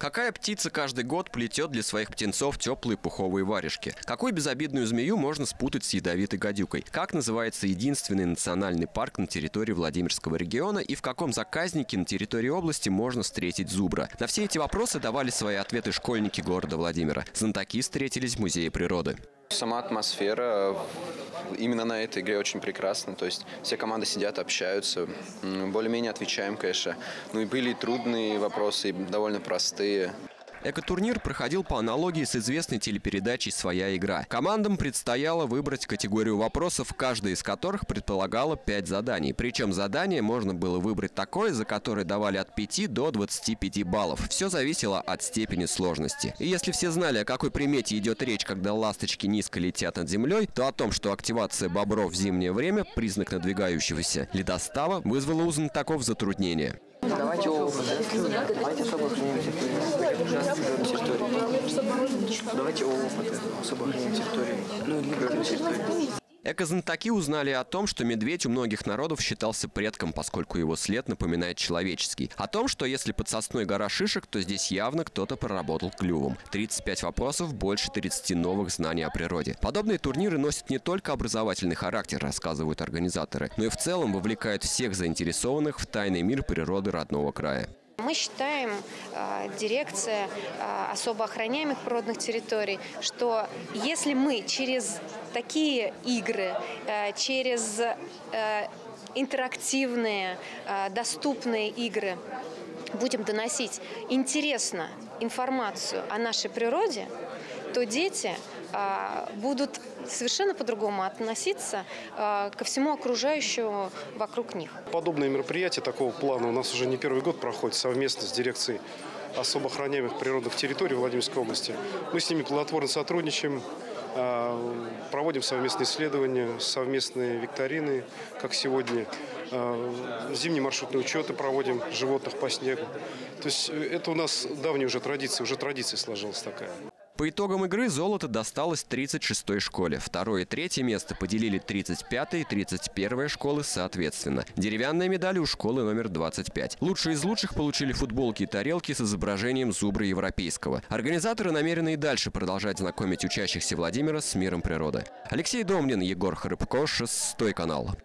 Какая птица каждый год плетет для своих птенцов теплые пуховые варежки? Какую безобидную змею можно спутать с ядовитой гадюкой? Как называется единственный национальный парк на территории Владимирского региона и в каком заказнике на территории области можно встретить зубра? На все эти вопросы давали свои ответы школьники города Владимира. Знатоки встретились в Музее природы. Сама атмосфера именно на этой игре очень прекрасна. То есть все команды сидят, общаются, более-менее отвечаем, конечно. Ну и были трудные вопросы, и довольно простые. Экотурнир проходил по аналогии с известной телепередачей «Своя игра». Командам предстояло выбрать категорию вопросов, каждая из которых предполагала 5 заданий. Причем задание можно было выбрать такое, за которое давали от 5 до 25 баллов. Все зависело от степени сложности. И если все знали, о какой примете идет речь, когда ласточки низко летят над землей, то о том, что активация бобров в зимнее время – признак надвигающегося ледостава, вызвала у знатоков затруднения. Давайте особо охраняемся. Экознатоки узнали о том, что медведь у многих народов считался предком, поскольку его след напоминает человеческий. О том, что если под сосной гора шишек, то здесь явно кто-то проработал клювом. 35 вопросов, больше 30 новых знаний о природе. Подобные турниры носят не только образовательный характер, рассказывают организаторы, но и в целом вовлекают всех заинтересованных в тайный мир природы родного края. Мы считаем, дирекция особо охраняемых природных территорий, что если мы через такие игры, через интерактивные, доступные игры будем доносить интересно информацию о нашей природе, то дети будут совершенно по-другому относиться ко всему окружающему вокруг них. Подобные мероприятия такого плана у нас уже не первый год проходят совместно с дирекцией особо охраняемых природных территорий Владимирской области. Мы с ними плодотворно сотрудничаем, проводим совместные исследования, совместные викторины, как сегодня. Зимние маршрутные учеты проводим животных по снегу. То есть это у нас давняя уже традиция сложилась такая. По итогам игры золото досталось 36-й школе. Второе и третье место поделили 35-я и 31-я школы соответственно. Деревянные медали у школы номер 25. Лучшие из лучших получили футболки и тарелки с изображением зубра европейского. Организаторы намерены и дальше продолжать знакомить учащихся Владимира с миром природы. Алексей Домнин, Егор Харыбко, 6-й канал.